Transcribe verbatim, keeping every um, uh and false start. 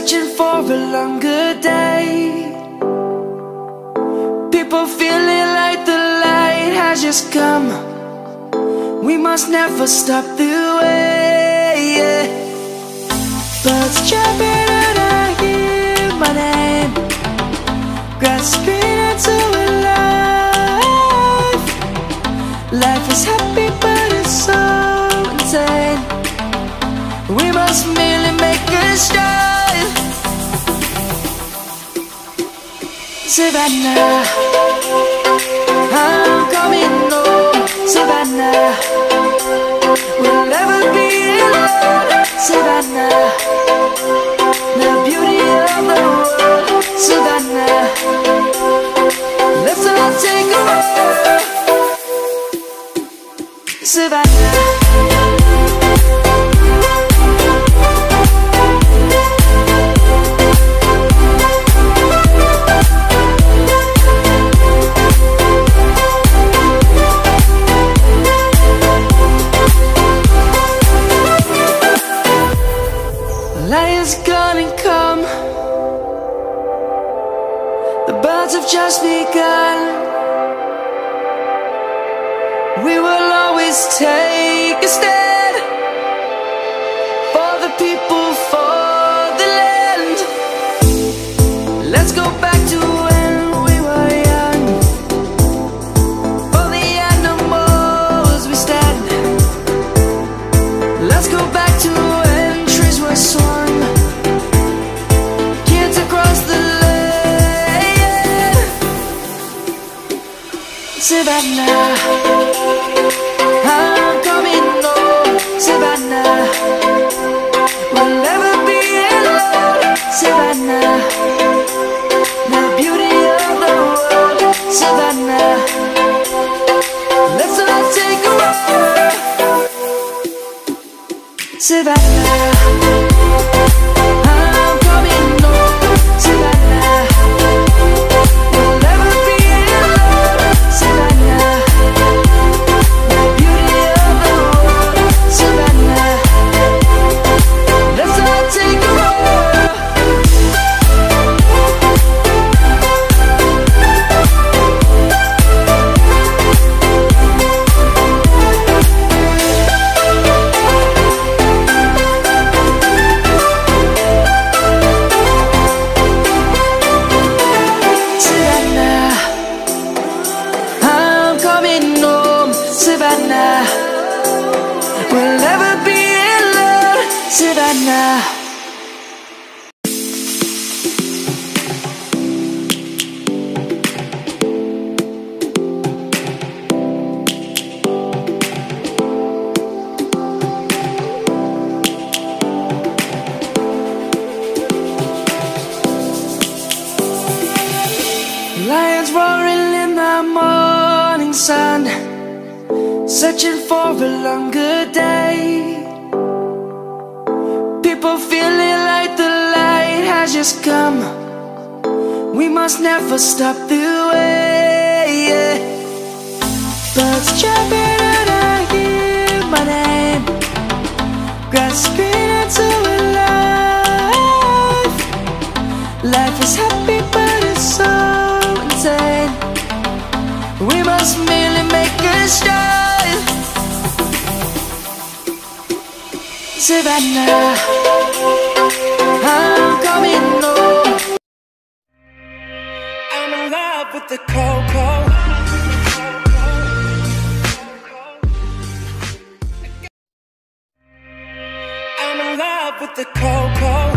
searching for a longer day. People feeling like the light has just come. We must never stop the way, yeah. Birds jumping and I hear my name, grasping into a life. Life is happy but it's so insane. We must merely make a start. Savannah, I'm coming home. Savannah, we'll never be alone. Savannah, the beauty of the world. Savannah, let's all take a walk. Savannah. Light is gonna come. The birds have just begun. We will always take a stand for the people, for the land. Let's go back to when we were young. For the animals we stand. Let's go back to when trees were swung. Savannah, I'm coming home. Savannah, we'll never be alone. Savannah, the beauty of the world. Savannah, let's all take a walk. Savannah. Savannah, we'll never be alone. Savannah. Lions roaring in the morning sun, searching for a longer day. People feeling like the light has just come. We must never stop the way, yeah. Birds jumping and I hear my name, grasping into a life. Life is happy but it's so insane. We must merely make a start. Savannah, I'm coming home. I'm in love with the cocoa. I'm in love with the cocoa.